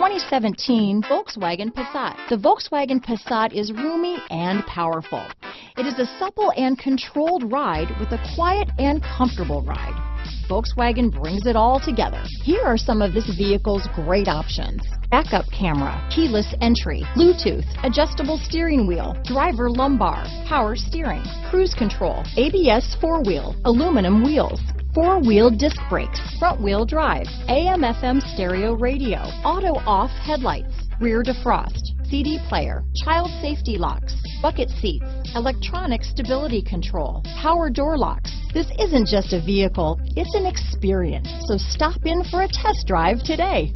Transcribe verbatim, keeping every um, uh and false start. twenty seventeen Volkswagen Passat. The Volkswagen Passat is roomy and powerful. It is a supple and controlled ride with a quiet and comfortable ride. Volkswagen brings it all together. Here are some of this vehicle's great options: backup camera, keyless entry, Bluetooth, adjustable steering wheel, driver lumbar, power steering, cruise control, A B S four-wheel, aluminum wheels, four-wheel disc brakes, front-wheel drive, A M F M stereo radio, auto-off headlights, rear defrost, C D player, child safety locks, bucket seats, electronic stability control, power door locks. This isn't just a vehicle, it's an experience, so stop in for a test drive today.